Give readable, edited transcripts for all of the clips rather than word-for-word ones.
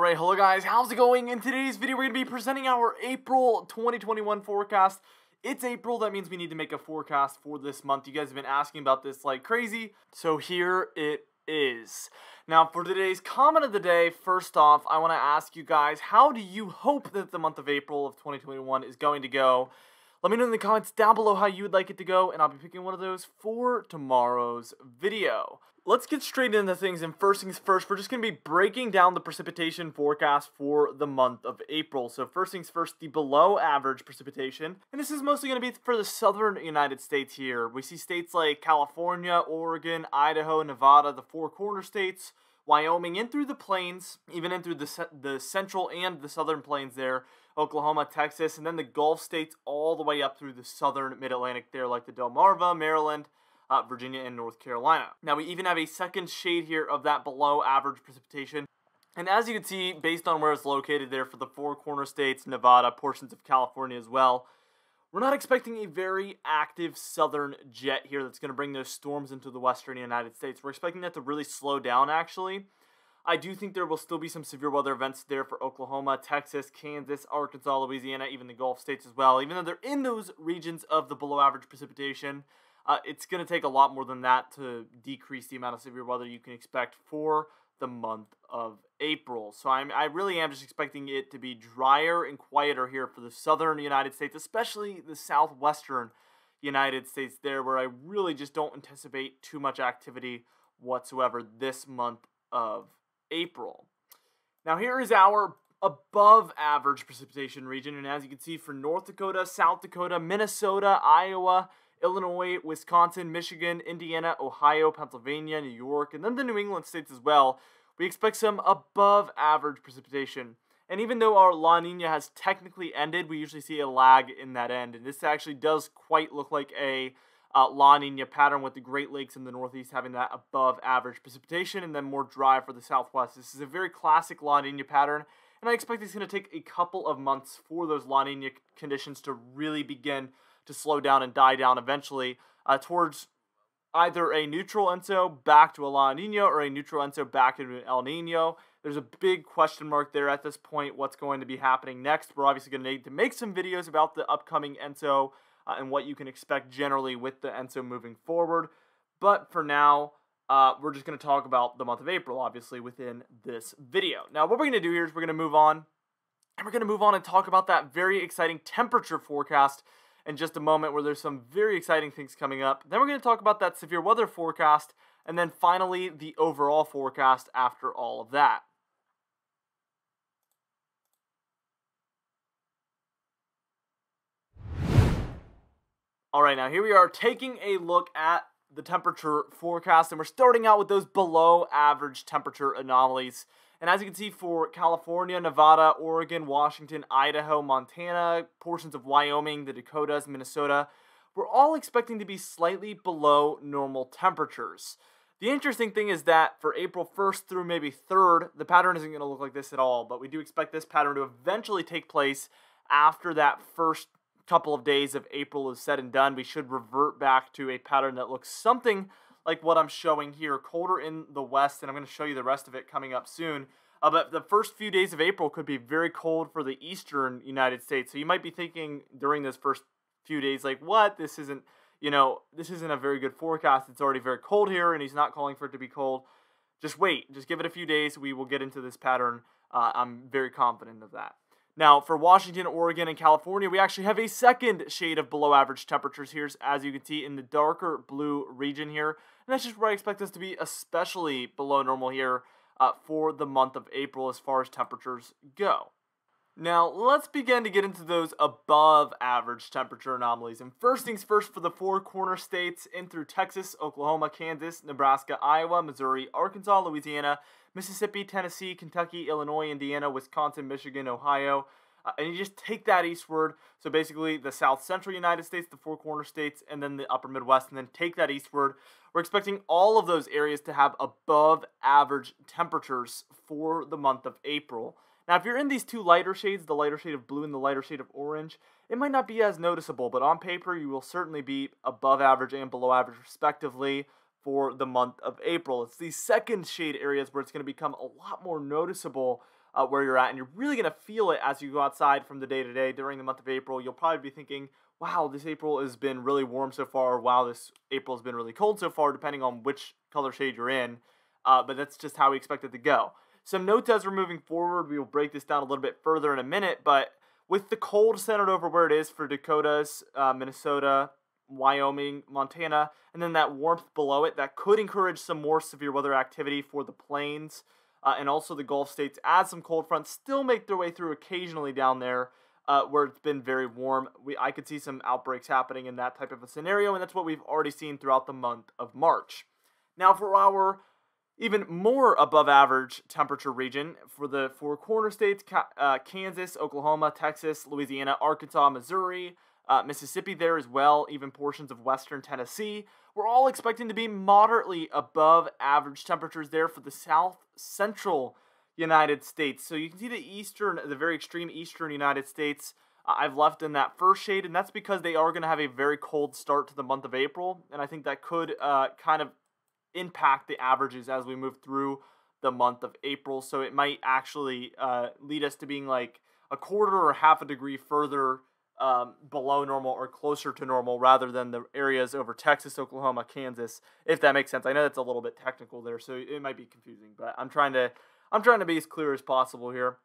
Alright, hello guys, how's it going? In today's video, we're going to be presenting our April 2021 forecast. It's April, that means we need to make a forecast for this month. You guys have been asking about this like crazy, so here it is. Now, for today's comment of the day, first off, I want to ask you guys, how do you hope that the month of April of 2021 is going to go? Let me know in the comments down below how you would like it to go, and I'll be picking one of those for tomorrow's video. Let's get straight into things, and first things first, we're just going to be breaking down the precipitation forecast for the month of April. So first things first, the below average precipitation, and this is mostly going to be for the southern United States here. We see states like California, Oregon, Idaho, Nevada, the Four Corner states, Wyoming, in through the plains, even in through the central and the southern plains there, Oklahoma, Texas, and then the Gulf states all the way up through the southern mid-Atlantic there, like the Delmarva, Maryland, Virginia, and North Carolina. Now, we even have a second shade here of that below average precipitation. And as you can see, based on where it's located there for the Four Corner states, Nevada, portions of California as well, we're not expecting a very active southern jet here that's going to bring those storms into the western United States. We're expecting that to really slow down, actually. I do think there will still be some severe weather events there for Oklahoma, Texas, Kansas, Arkansas, Louisiana, even the Gulf states as well. Even though they're in those regions of the below-average precipitation, it's going to take a lot more than that to decrease the amount of severe weather you can expect for the month of April. So I really am just expecting it to be drier and quieter here for the southern United States, especially the southwestern United States there, where I really just don't anticipate too much activity whatsoever this month of April. Now here is our above average precipitation region, and as you can see for North Dakota, South Dakota, Minnesota, Iowa, Illinois, Wisconsin, Michigan, Indiana, Ohio, Pennsylvania, New York, and then the New England states as well, we expect some above average precipitation. And even though our La Nina has technically ended, we usually see a lag in that end. And this actually does quite look like a La Nina pattern, with the Great Lakes in the Northeast having that above average precipitation and then more dry for the Southwest. This is a very classic La Nina pattern, and I expect it's going to take a couple of months for those La Nina conditions to really begin to slow down and die down eventually towards either a neutral Enso back to a La Nina or a neutral Enso back into an El Nino. There's a big question mark there at this point, what's going to be happening next. We're obviously going to need to make some videos about the upcoming Enso and what you can expect generally with the Enso moving forward. But for now, we're just going to talk about the month of April, obviously, within this video. Now, what we're going to do here is we're going to move on, and we're going to move on and talk about that very exciting temperature forecast in just a moment, where there's some very exciting things coming up. Then we're going to talk about that severe weather forecast, and then finally the overall forecast after all of that. Alright, now here we are taking a look at the temperature forecast, and we're starting out with those below average temperature anomalies. And as you can see for California, Nevada, Oregon, Washington, Idaho, Montana, portions of Wyoming, the Dakotas, Minnesota, we're all expecting to be slightly below normal temperatures. The interesting thing is that for April 1st through maybe 3rd, the pattern isn't going to look like this at all, but we do expect this pattern to eventually take place after that first couple of days of April is said and done. We should revert back to a pattern that looks something like what I'm showing here, colder in the west, and I'm going to show you the rest of it coming up soon. But the first few days of April could be very cold for the eastern United States. So you might be thinking during those first few days, like, what? This isn't, you know, this isn't a very good forecast. It's already very cold here, and he's not calling for it to be cold. Just wait. Just give it a few days. We will get into this pattern. I'm very confident of that. Now, for Washington, Oregon, and California, we actually have a second shade of below-average temperatures here, as you can see, in the darker blue region here. And that's just where I expect us to be especially below normal here for the month of April as far as temperatures go. Now, let's begin to get into those above-average temperature anomalies. And first things first, for the Four Corner states in through Texas, Oklahoma, Kansas, Nebraska, Iowa, Missouri, Arkansas, Louisiana, Mississippi, Tennessee, Kentucky, Illinois, Indiana, Wisconsin, Michigan, Ohio, and you just take that eastward, so basically the south central United States, the Four Corner states, and then the upper Midwest, and then take that eastward. We're expecting all of those areas to have above average temperatures for the month of April. Now, if you're in these two lighter shades, the lighter shade of blue and the lighter shade of orange, it might not be as noticeable, but on paper you will certainly be above average and below average respectively for the month of April. It's the second shade areas where it's going to become a lot more noticeable where you're at, and you're really going to feel it as you go outside from the day to day during the month of April. You'll probably be thinking, wow, this April has been really warm so far, wow, this April has been really cold so far, depending on which color shade you're in, but that's just how we expect it to go. Some notes as we're moving forward, we will break this down a little bit further in a minute, but with the cold centered over where it is for Dakotas, Minnesota, Wyoming, Montana, and then that warmth below it, that could encourage some more severe weather activity for the plains and also the Gulf states, as some cold fronts still make their way through occasionally down there where it's been very warm. I could see some outbreaks happening in that type of a scenario, and that's what we've already seen throughout the month of March. Now for our even more above-average temperature region, for the Four Corner states, Kansas, Oklahoma, Texas, Louisiana, Arkansas, Missouri, Mississippi there as well, even portions of western Tennessee. We're all expecting to be moderately above average temperatures there for the south central United States. So you can see the eastern, the very extreme eastern United States, I've left in that first shade, and that's because they are going to have a very cold start to the month of April, and I think that could kind of impact the averages as we move through the month of April. So it might actually lead us to being like a quarter or half a degree further below normal or closer to normal rather than the areas over Texas, Oklahoma, Kansas, if that makes sense. I know that's a little bit technical there, so it might be confusing, but I'm trying to be as clear as possible here.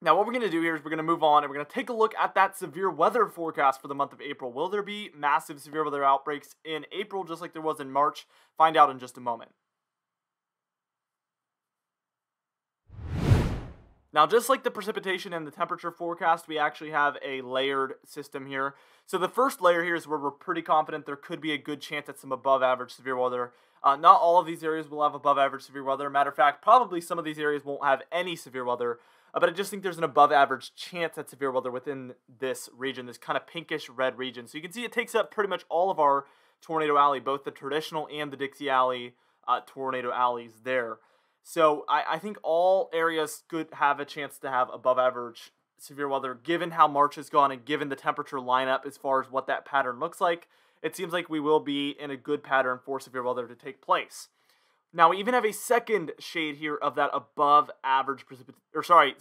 Now what we're going to do here is we're going to move on and we're going to take a look at that severe weather forecast for the month of April. Will there be massive severe weather outbreaks in April just like there was in March? Find out in just a moment. Now, just like the precipitation and the temperature forecast, we actually have a layered system here. So the first layer here is where we're pretty confident there could be a good chance at some above-average severe weather. Not all of these areas will have above-average severe weather. Matter of fact, probably some of these areas won't have any severe weather. But I just think there's an above-average chance at severe weather within this region, this kind of pinkish-red region. So you can see it takes up pretty much all of our Tornado Alley, both the traditional and the Dixie Alley Tornado Alleys there. So I think all areas could have a chance to have above average severe weather given how March has gone and given the temperature lineup as far as what that pattern looks like. It seems like we will be in a good pattern for severe weather to take place. Now we even have a second shade here of that above average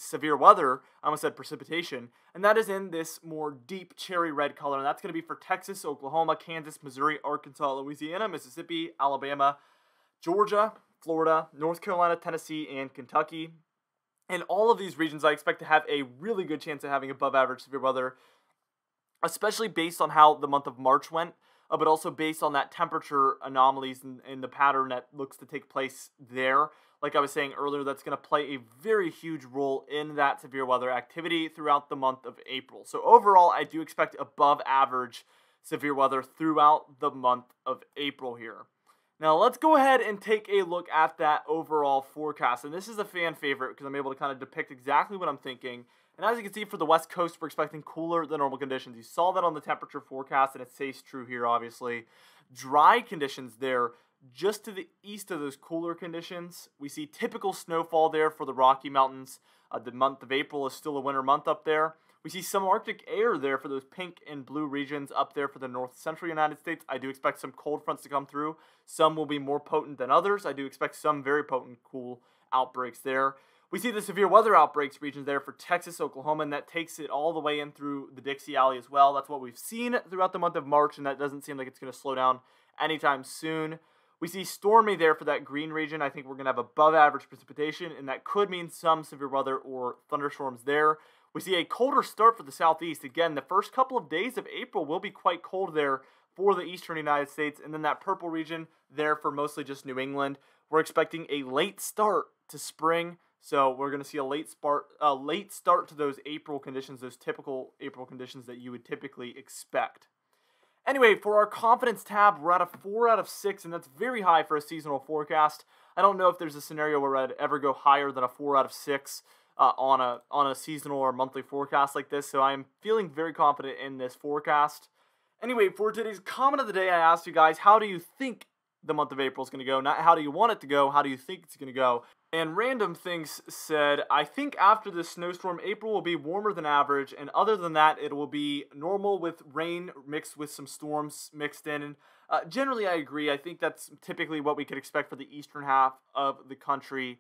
severe weather, I almost said precipitation, and that is in this more deep cherry red color, and that's going to be for Texas, Oklahoma, Kansas, Missouri, Arkansas, Louisiana, Mississippi, Alabama, Georgia, Florida, North Carolina, Tennessee, and Kentucky. In all of these regions, I expect to have a really good chance of having above average severe weather, especially based on how the month of March went, but also based on that temperature anomalies and the pattern that looks to take place there. Like I was saying earlier, that's going to play a very huge role in that severe weather activity throughout the month of April. So overall, I do expect above average severe weather throughout the month of April here. Now let's go ahead and take a look at that overall forecast, and this is a fan favorite because I'm able to kind of depict exactly what I'm thinking, and as you can see for the West Coast, we're expecting cooler than normal conditions. You saw that on the temperature forecast, and it stays true here obviously. Dry conditions there, just to the east of those cooler conditions. We see typical snowfall there for the Rocky Mountains. The month of April is still a winter month up there. We see some Arctic air there for those pink and blue regions up there for the north central United States. I do expect some cold fronts to come through. Some will be more potent than others. I do expect some very potent cool outbreaks there. We see the severe weather outbreaks regions there for Texas, Oklahoma, and that takes it all the way in through the Dixie Alley as well. That's what we've seen throughout the month of March, and that doesn't seem like it's going to slow down anytime soon. We see stormy there for that green region. I think we're going to have above average precipitation, and that could mean some severe weather or thunderstorms there. We see a colder start for the southeast. Again, the first couple of days of April will be quite cold there for the eastern United States. And then that purple region there for mostly just New England. We're expecting a late start to spring. So we're going to see a late start to those April conditions, those typical April conditions that you would typically expect. Anyway, for our confidence tab, we're at a 4 out of 6, and that's very high for a seasonal forecast. I don't know if there's a scenario where I'd ever go higher than a 4 out of 6. On a seasonal or monthly forecast like this, so I'm feeling very confident in this forecast. Anyway, for today's comment of the day, I asked you guys, how do you think the month of April is going to go? Not how do you want it to go, how do you think it's going to go? And Random Things said, I think after this snowstorm, April will be warmer than average, and other than that, it will be normal with rain mixed with some storms mixed in. Generally, I agree. I think that's typically what we could expect for the eastern half of the country.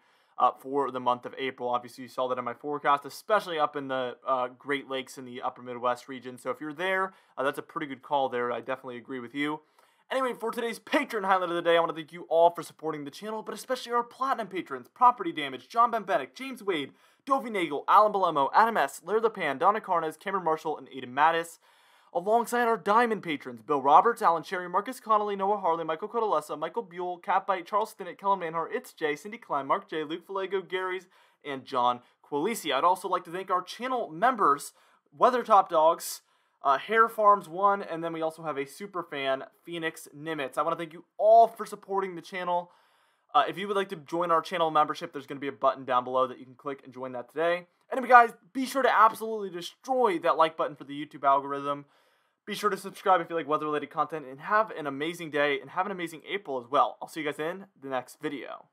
for the month of April. Obviously, you saw that in my forecast, especially up in the Great Lakes and the upper Midwest region. So if you're there, that's a pretty good call there. I definitely agree with you. Anyway, for today's Patreon highlight of the day, I want to thank you all for supporting the channel, but especially our Platinum patrons, Property Damage, John Bembetic, James Wade, Dovey Nagel, Alan Belemo, Adam S., Lair the Pan, Donna Carnes, Cameron Marshall, and Aiden Mattis, alongside our Diamond patrons, Bill Roberts, Alan Cherry, Marcus Connolly, Noah Harley, Michael Cotolessa, Michael Buell, Catbite, Charles Stinnett, Kellen Manhart, It's Jay, Cindy Klein, Mark J., Luke Fallego, Gary's, and John Quilisi. I'd also like to thank our channel members, Weather Top Dogs, Hair Farms 1, and then we also have a super fan, Phoenix Nimitz. I want to thank you all for supporting the channel. If you would like to join our channel membership, there's going to be a button down below that you can click and join that today. Anyway, guys, be sure to absolutely destroy that like button for the YouTube algorithm. Be sure to subscribe if you like weather-related content, and have an amazing day, and have an amazing April as well. I'll see you guys in the next video.